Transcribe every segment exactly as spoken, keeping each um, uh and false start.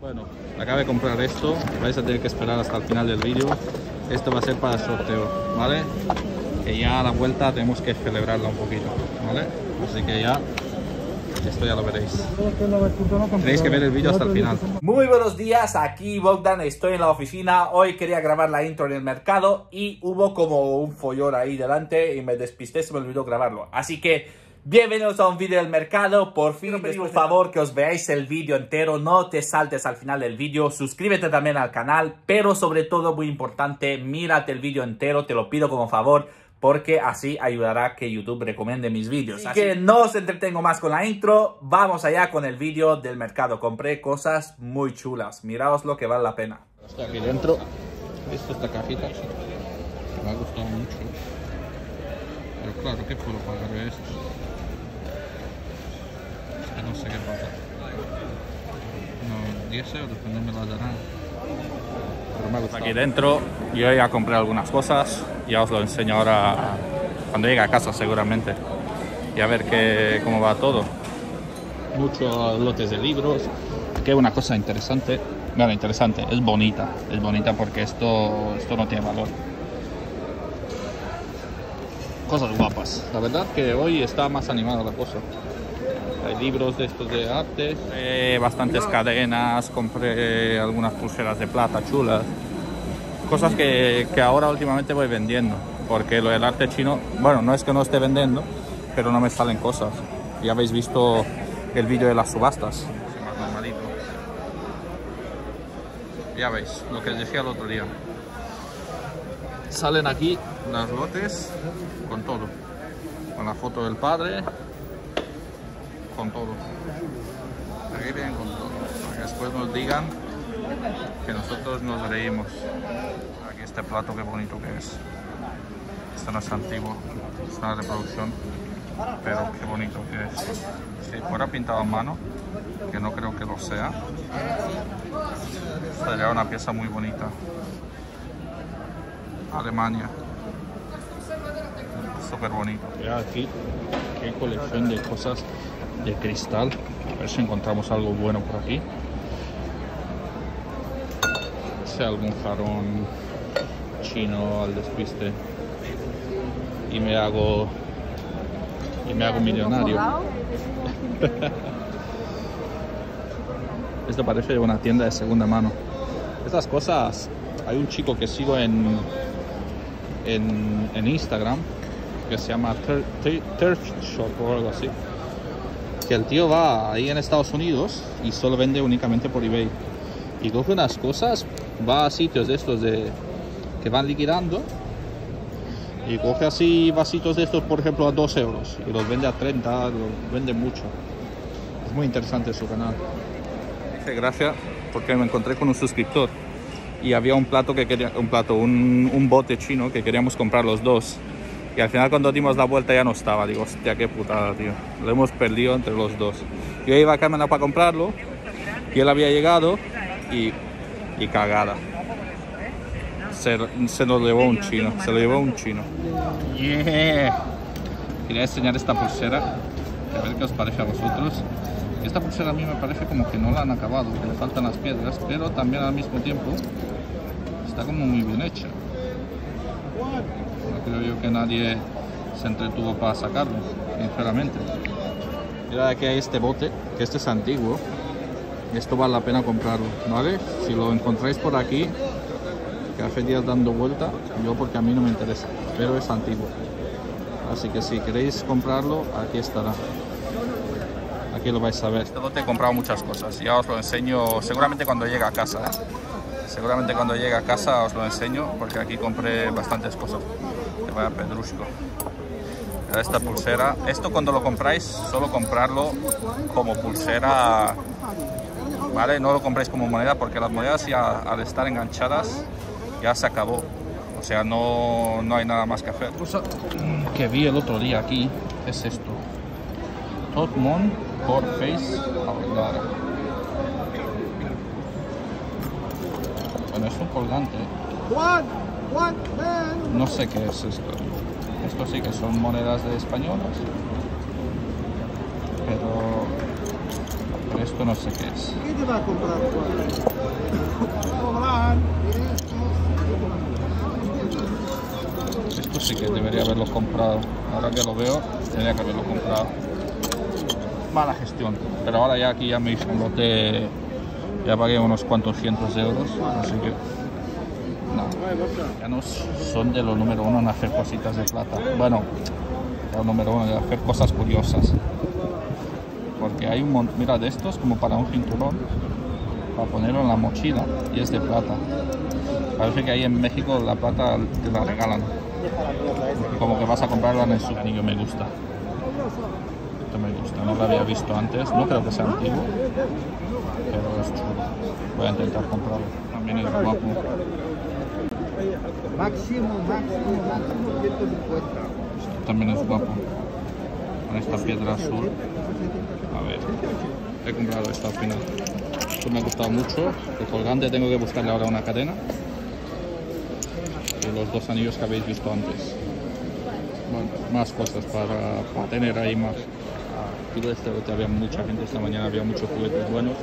Bueno, acabo de comprar esto, vais a tener que esperar hasta el final del vídeo. Esto va a ser para el sorteo, ¿vale? Que ya a la vuelta tenemos que celebrarla un poquito, ¿vale? Así que ya, esto ya lo veréis. Tenéis que ver el vídeo hasta el final. Muy buenos días, aquí Bogdan, estoy en la oficina. Hoy quería grabar la intro en el mercado y hubo como un follón ahí delante y me despisté, se me olvidó grabarlo. Así que... bienvenidos a un vídeo del mercado. Por fin os pido por favor que os veáis el vídeo entero, no te saltes al final del vídeo, suscríbete también al canal, pero sobre todo, muy importante, mírate el vídeo entero, te lo pido como favor, porque así ayudará que YouTube recomiende mis vídeos. Así que no os entretengo más con la intro, vamos allá con el vídeo del mercado. Compré cosas muy chulas, miraos lo que vale la pena. Estoy aquí dentro, esta es la cajita, me ha gustado mucho, pero claro, ¿qué puedo pagar de esto? No sé qué pasa. No, diez euros, pero no me las darán. Pero me ha gustado. Aquí dentro, yo ya compré algunas cosas. Ya os lo enseño ahora cuando llegue a casa, seguramente. Y a ver qué, cómo va todo. Muchos lotes de libros. Aquí hay una cosa interesante. Bueno, interesante, es bonita. Es bonita porque esto, esto no tiene valor. Cosas guapas. La verdad que hoy está más animada la cosa. Hay libros de estos de arte, eh, bastantes cadenas, compré eh, algunas pulseras de plata chulas, cosas que, que ahora últimamente voy vendiendo, porque lo del arte chino, bueno, no es que no esté vendiendo, pero no me salen cosas. Ya habéis visto el vídeo de las subastas. Más normalito. Ya veis, lo que os decía el otro día. Salen aquí las lotes con todo, con la foto del padre. Con todo. Aquí vienen con todo. Para que después nos digan que nosotros nos reímos. Aquí este plato, qué bonito que es. Este no es antiguo, es una reproducción, pero qué bonito que es. Si fuera pintado a mano, que no creo que lo sea, sería una pieza muy bonita. Alemania. Súper bonito. Ya aquí, qué colección de cosas. De cristal, a ver si encontramos algo bueno por aquí, sea algún jarrón chino al despiste y me hago y me hago millonario. Esto parece una tienda de segunda mano. Estas cosas, hay un chico que sigo en en, en Instagram que se llama Ter, Ter, Ter Shop o algo así. Que el tío va ahí en Estados Unidos y solo vende únicamente por eBay y coge unas cosas, va a sitios de estos de que van liquidando y coge así vasitos de estos, por ejemplo, a dos euros y los vende a treinta, los vende mucho. Es muy interesante su canal. Hice gracia porque me encontré con un suscriptor y había un plato que quería, un plato, un, un bote chino que queríamos comprar los dos. Y al final cuando dimos la vuelta ya no estaba. Digo, hostia, qué putada, tío. Lo hemos perdido entre los dos. Yo iba a caminar para comprarlo y él había llegado y, y cagada. Se, se lo llevó un chino, se lo llevó un chino. Yeah. Quería enseñar esta pulsera, a ver qué os parece a vosotros. Esta pulsera a mí me parece como que no la han acabado, que le faltan las piedras, pero también al mismo tiempo está como muy bien hecha. No creo yo que nadie se entretuvo para sacarlo, sinceramente. Mira, aquí hay este bote, que este es antiguo. Esto vale la pena comprarlo, ¿vale? Si lo encontráis por aquí, que hace días dando vuelta, yo porque a mí no me interesa, pero es antiguo. Así que si queréis comprarlo, aquí estará. Aquí lo vais a ver. Este bote he comprado muchas cosas, ya os lo enseño seguramente cuando llegue a casa, ¿eh? Seguramente cuando llegue a casa os lo enseño, porque aquí compré bastantes cosas. Que vaya pedrusco. Esta pulsera, esto cuando lo compráis, solo comprarlo como pulsera, ¿vale? No lo compráis como moneda, porque las monedas ya al estar enganchadas ya se acabó. O sea, no, no hay nada más que hacer. Que vi el otro día aquí, es esto. Top Mon Core Face Avendara. Es un colgante. No sé qué es esto. Esto sí que son monedas de españolas. Pero esto no sé qué es. ¿Qué te va a comprar? haberlo comprado. Ahora que lo veo, tenía que haberlo comprado. Mala gestión. Pero ahora ya aquí ya me hice un lote. Ya pagué unos cuantos cientos de euros. Así que... no. Ya no son de los número uno en hacer cositas de plata. Bueno, los número uno en hacer cosas curiosas. Porque hay un montón, mira, de estos como para un cinturón, para ponerlo en la mochila, y es de plata. Parece que ahí en México la plata te la regalan, como que vas a comprarla en el súper. Me gusta, esto me gusta, no lo había visto antes, no creo que sea antiguo, pero es chulo. Voy a intentar comprarlo, también es guapo. Máximo, máximo, máximo ciento cincuenta. También es guapo, con esta piedra azul. A ver, he comprado esta al final. Esto me ha gustado mucho. El colgante tengo que buscarle ahora una cadena. Y los dos anillos que habéis visto antes. Bueno, más cosas para, para tener ahí más. Aquí este lote había mucha gente esta mañana, había muchos juguetes buenos.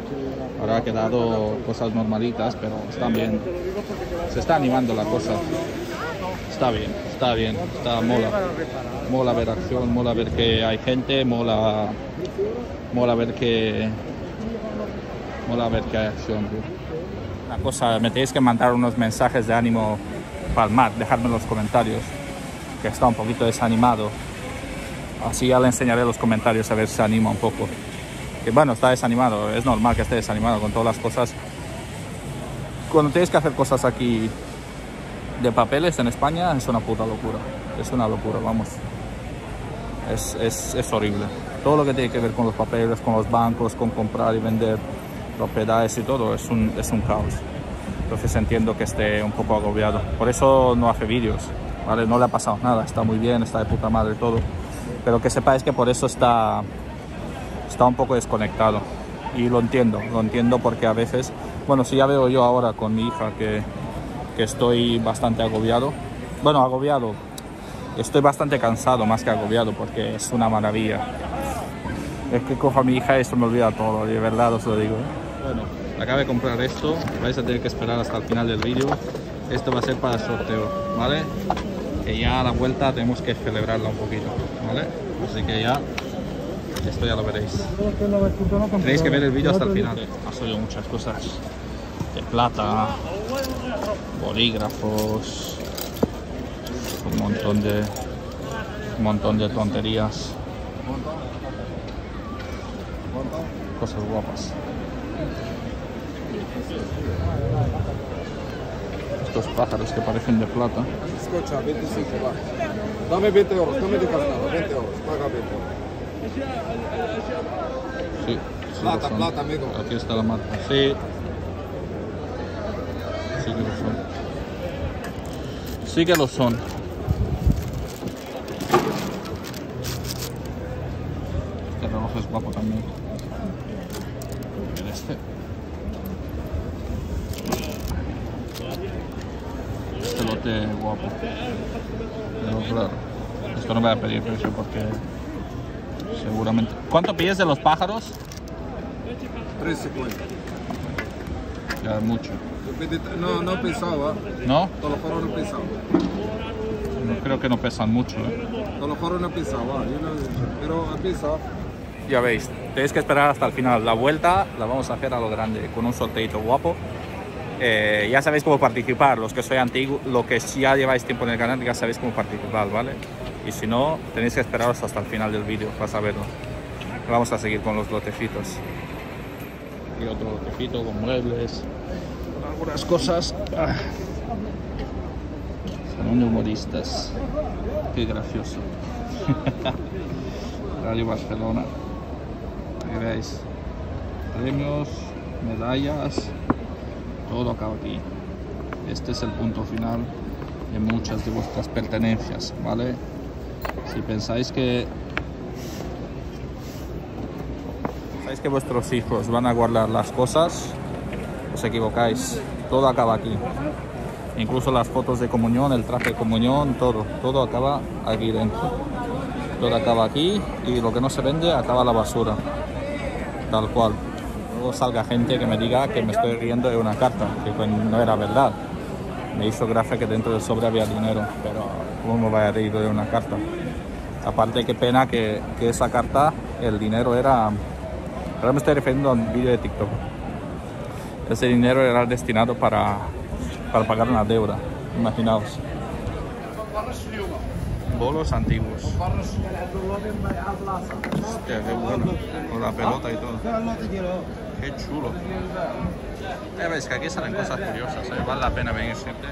Ahora ha quedado cosas normalitas, pero están bien. Se está animando la cosa. Está bien, está bien, está mola. Mola ver acción, mola ver que hay gente, mola. Mola ver que... mola ver que hay acción. La cosa, me tenéis que mandar unos mensajes de ánimo para el mar, dejadme en los comentarios, que está un poquito desanimado. Así ya le enseñaré los comentarios a ver si se anima un poco. Que bueno, está desanimado, es normal que esté desanimado con todas las cosas. Cuando tenéis que hacer cosas aquí de papeles en España, es una puta locura. Es una locura, vamos. Es, es, es horrible. Todo lo que tiene que ver con los papeles, con los bancos, con comprar y vender propiedades y todo, es un, es un caos. Entonces entiendo que esté un poco agobiado. Por eso no hace vídeos, ¿vale? No le ha pasado nada, está muy bien, está de puta madre todo. Pero que sepáis que por eso está, está un poco desconectado. Y lo entiendo, lo entiendo porque a veces... bueno, si ya veo yo ahora con mi hija que, que estoy bastante agobiado. Bueno, agobiado. Estoy bastante cansado más que agobiado porque es una maravilla. Es que cojo a mi hija y se me olvida todo, de verdad os lo digo. Bueno, acabo de comprar esto, vais a tener que esperar hasta el final del vídeo. Esto va a ser para el sorteo, ¿vale? Que ya a la vuelta tenemos que celebrarla un poquito, ¿vale? Así que ya, esto ya lo veréis. Tenéis que ver el vídeo hasta el final. Ha salido muchas cosas de plata, bolígrafos, un montón de, un montón de tonterías. Cosas guapas. Estos pájaros que parecen de plata. Escucha, veinticinco, va. Dame veinte euros, dame de carnada, veinte euros, paga veinte euros. Sí, sí plata, plata, amigo. Aquí está la marca. Sí. Sí que lo son. Sí que lo son. Este reloj es guapo también. Este lote guapo, pero claro, esto no voy a pedir precio porque seguramente... ¿Cuánto pides de los pájaros? tres cincuenta. Ya es mucho. No, no pesaba. ¿No? Todos los pájaros no pesaban. No, creo que no pesan mucho, ¿eh? Todos los pájaros no pesaban, pero han pesado. Ya veis, tenéis que esperar hasta el final. La vuelta la vamos a hacer a lo grande, con un sorteito guapo. Eh, ya sabéis cómo participar, los que sois antiguos, los que ya lleváis tiempo en el canal, ya sabéis cómo participar, ¿vale? Y si no, tenéis que esperaros hasta el final del vídeo para saberlo. Vamos a seguir con los lotecitos. Y otro lotecito con muebles, con algunas cosas. Ah. Son humoristas. Qué gracioso. Radio Barcelona. Veis, premios, medallas, todo acaba aquí. Este es el punto final de muchas de vuestras pertenencias, ¿vale? Si pensáis que pensáis que vuestros hijos van a guardar las cosas, os equivocáis. Todo acaba aquí. Incluso las fotos de comunión, el traje de comunión, todo, todo acaba aquí dentro. Todo acaba aquí y lo que no se vende acaba la basura. Tal cual. Luego salga gente que me diga que me estoy riendo de una carta, que no era verdad. Me hizo gracia que dentro del sobre había dinero, pero uno le ha leído de una carta. Aparte, qué pena que, que esa carta, el dinero era... Ahora me estoy refiriendo a un vídeo de TikTok. Ese dinero era destinado para, para pagar una deuda. Imaginaos. Bolos antiguos. Hostia, qué bueno. Con la pelota y todo. Qué chulo. Ya ves que aquí salen cosas curiosas, ¿eh? Vale la pena venir siempre.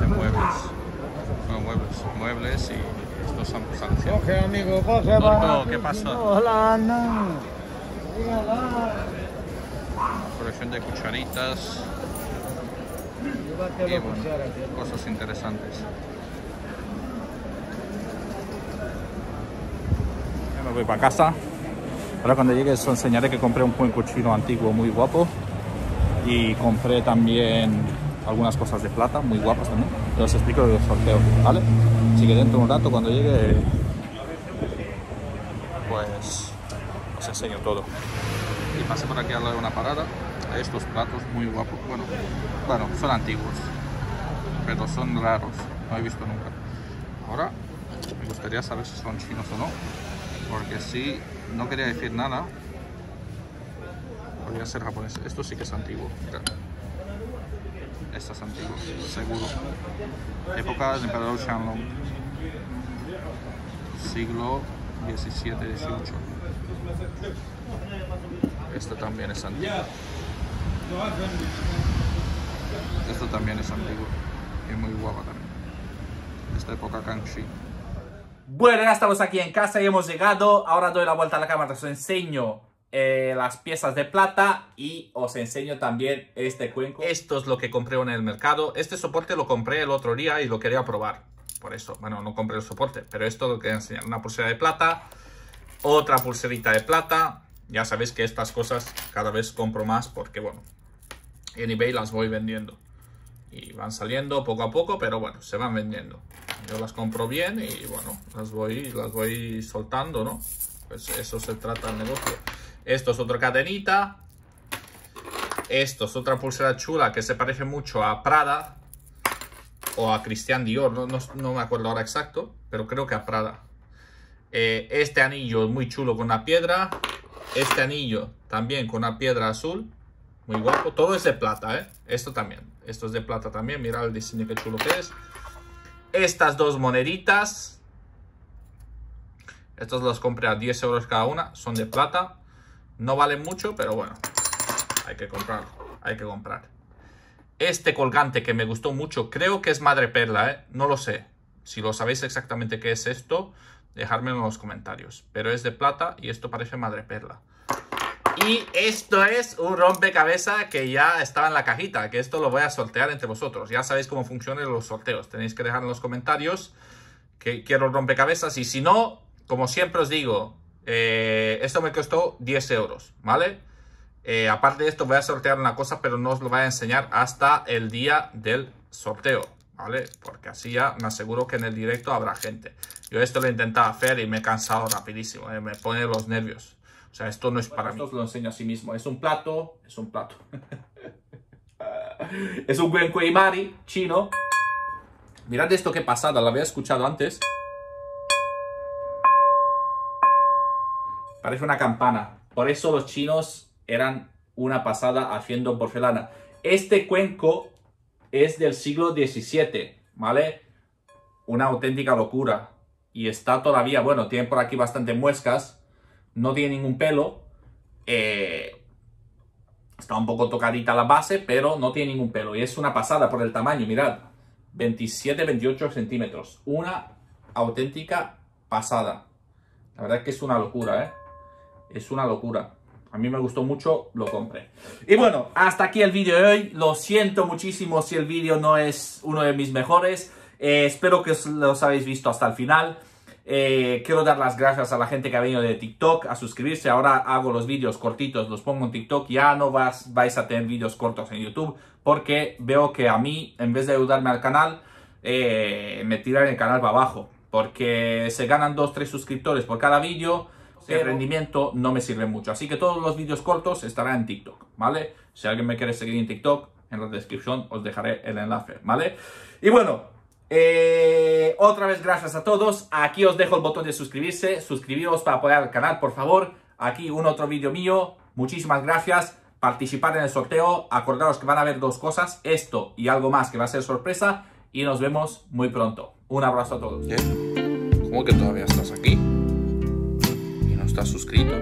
De muebles. No, muebles. Muebles y... estos son sanciones. Ok, amigo, ¿por qué va? ¿Qué pasó? Hola, Ana. Colección de cucharitas. Y bueno, cosas interesantes. Ya me voy para casa. Ahora cuando llegue os enseñaré que compré un buen cuchillo antiguo muy guapo. Y compré también algunas cosas de plata muy guapas también. Os explico el sorteo, ¿vale? Así que dentro de un rato, cuando llegue, pues os enseño todo. Y pasé por aquí al lado de una parada. Estos platos muy guapos. Bueno, claro, son antiguos, pero son raros. No he visto nunca. Ahora me gustaría saber si son chinos o no, porque si no quería decir nada, podría ser japonés. Esto sí que es antiguo. Mira. Estas es antiguas, seguro. Época del emperador Qianlong. Siglo diecisiete dieciocho. Esta también es antigua. Esto también es antiguo. Y muy guapa también. Esta época Kangxi. Bueno, ya estamos aquí en casa y hemos llegado. Ahora doy la vuelta a la cámara, os enseño Eh, las piezas de plata y os enseño también este cuenco. Esto es lo que compré en el mercado. Este soporte lo compré el otro día y lo quería probar. Por eso, bueno, no compré el soporte, pero esto lo quería enseñar. Una pulsera de plata, otra pulserita de plata. Ya sabéis que estas cosas cada vez compro más porque, bueno, en eBay las voy vendiendo. Y van saliendo poco a poco, pero bueno, se van vendiendo. Yo las compro bien y, bueno, las voy, las voy soltando, ¿no? Pues eso se trata el negocio. Esto es otra cadenita. Esto es otra pulsera chula que se parece mucho a Prada o a Cristian Dior. No, no, no me acuerdo ahora exacto, pero creo que a Prada. Eh, este anillo es muy chulo con una piedra. Este anillo también con una piedra azul. Muy guapo. Todo es de plata, ¿eh? Esto también. Esto es de plata también. Mirad el diseño, qué chulo que es. Estas dos moneditas. Estas las compré a diez euros cada una. Son de plata. No valen mucho, pero bueno, hay que comprarlo, hay que comprar. Este colgante que me gustó mucho, creo que es madreperla, ¿eh? No lo sé. Si lo sabéis exactamente qué es esto, dejármelo en los comentarios. Pero es de plata y esto parece madreperla. Y esto es un rompecabezas que ya estaba en la cajita, que esto lo voy a sortear entre vosotros. Ya sabéis cómo funcionan los sorteos. Tenéis que dejar en los comentarios que quiero rompecabezas y si no, como siempre os digo... Eh, esto me costó diez euros, ¿vale? Eh, aparte de esto voy a sortear una cosa, pero no os lo voy a enseñar hasta el día del sorteo, ¿vale? Porque así ya me aseguro que en el directo habrá gente. Yo esto lo intentaba hacer y me he cansado rapidísimo, eh, me pone los nervios. O sea, esto no es para mí. Esto os lo enseño a sí mismo. Es un plato, es un plato. Es un buen cuenco Imari chino. Mirad esto qué pasada, la había escuchado antes. Parece una campana. Por eso los chinos eran una pasada haciendo porcelana. Este cuenco es del siglo diecisiete, ¿vale? Una auténtica locura. Y está todavía, bueno, tiene por aquí bastante muescas. No tiene ningún pelo. Eh, está un poco tocadita la base, pero no tiene ningún pelo. Y es una pasada por el tamaño, mirad. veintisiete, veintiocho centímetros. Una auténtica pasada. La verdad es que es una locura, ¿eh? Es una locura. A mí me gustó mucho, lo compré. Y bueno, hasta aquí el vídeo de hoy. Lo siento muchísimo si el vídeo no es uno de mis mejores. Eh, espero que os los habéis visto hasta el final. Eh, quiero dar las gracias a la gente que ha venido de TikTok a suscribirse. Ahora hago los vídeos cortitos, los pongo en TikTok. Ya no vas, vais a tener vídeos cortos en YouTube porque veo que a mí, en vez de ayudarme al canal, eh, me tiran el canal para abajo. Porque se ganan dos tres suscriptores por cada vídeo. El rendimiento no me sirve mucho. Así que todos los vídeos cortos estarán en TikTok, ¿vale? Si alguien me quiere seguir en TikTok, en la descripción os dejaré el enlace, ¿vale? Y bueno, eh, otra vez gracias a todos. Aquí os dejo el botón de suscribirse. Suscribiros para apoyar el canal, por favor. Aquí un otro vídeo mío. Muchísimas gracias. Participar en el sorteo. Acordaros que van a haber dos cosas. Esto y algo más que va a ser sorpresa. Y nos vemos muy pronto. Un abrazo a todos. ¿Cómo que todavía estás aquí? ¿Y no estás suscrito?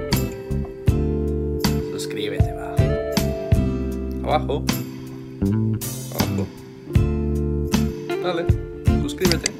Suscríbete, va. Abajo. Abajo. Dale, suscríbete.